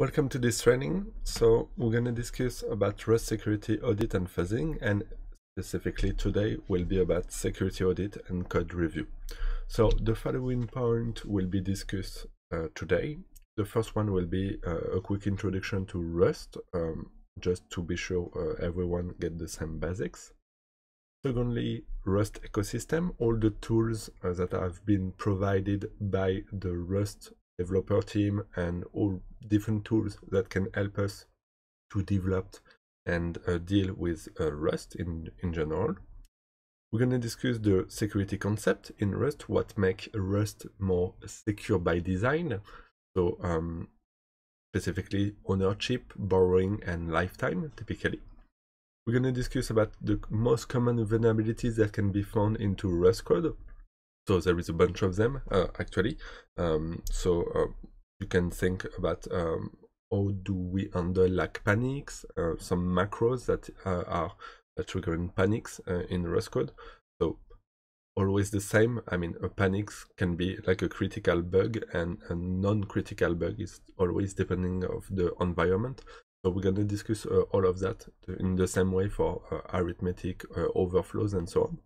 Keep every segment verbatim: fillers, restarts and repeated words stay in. Welcome to this training. So we're going to discuss about Rust security audit and fuzzing, and specifically today will be about security audit and code review. So the following point will be discussed uh, today. The first one will be uh, a quick introduction to Rust, um, just to be sure uh, everyone get the same basics. Secondly, Rust ecosystem, all the tools uh, that have been provided by the Rust developer team and all different tools that can help us to develop and uh, deal with uh, Rust in, in general. We're going to discuss the security concept in Rust, what makes Rust more secure by design. So um, specifically ownership, borrowing, and lifetime, typically. We're going to discuss about the most common vulnerabilities that can be found into Rust code. So there is a bunch of them, uh, actually. Um, so uh, you can think about um, how do we handle like panics, uh, some macros that uh, are uh, triggering panics uh, in Rust code. So always the same. I mean, a panic can be like a critical bug, and a non-critical bug is always depending of the environment. So we're going to discuss uh, all of that in the same way for uh, arithmetic uh, overflows and so on.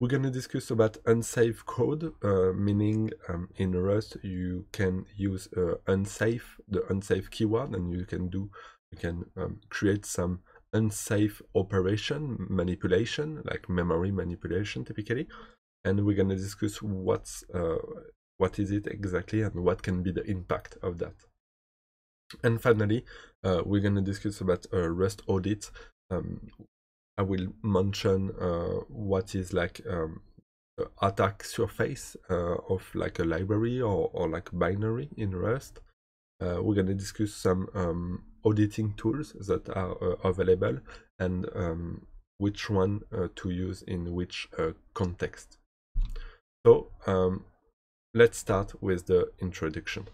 We're going to discuss about unsafe code, uh, meaning um, in Rust you can use uh, unsafe, the unsafe keyword, and you can do you can um, create some unsafe operation, manipulation, like memory manipulation typically. And we're going to discuss what's uh, what is it exactly and what can be the impact of that. And finally, uh, we're going to discuss about uh, Rust audit. Um, I will mention uh, what is like um, attack surface uh, of like a library or, or like binary in Rust. Uh, we're going to discuss some um, auditing tools that are uh, available, and um, which one uh, to use in which uh, context. So um, let's start with the introduction.